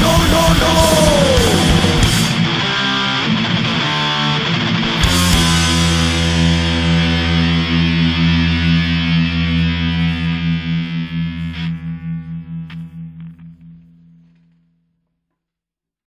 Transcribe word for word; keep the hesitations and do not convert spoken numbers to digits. No, no, no.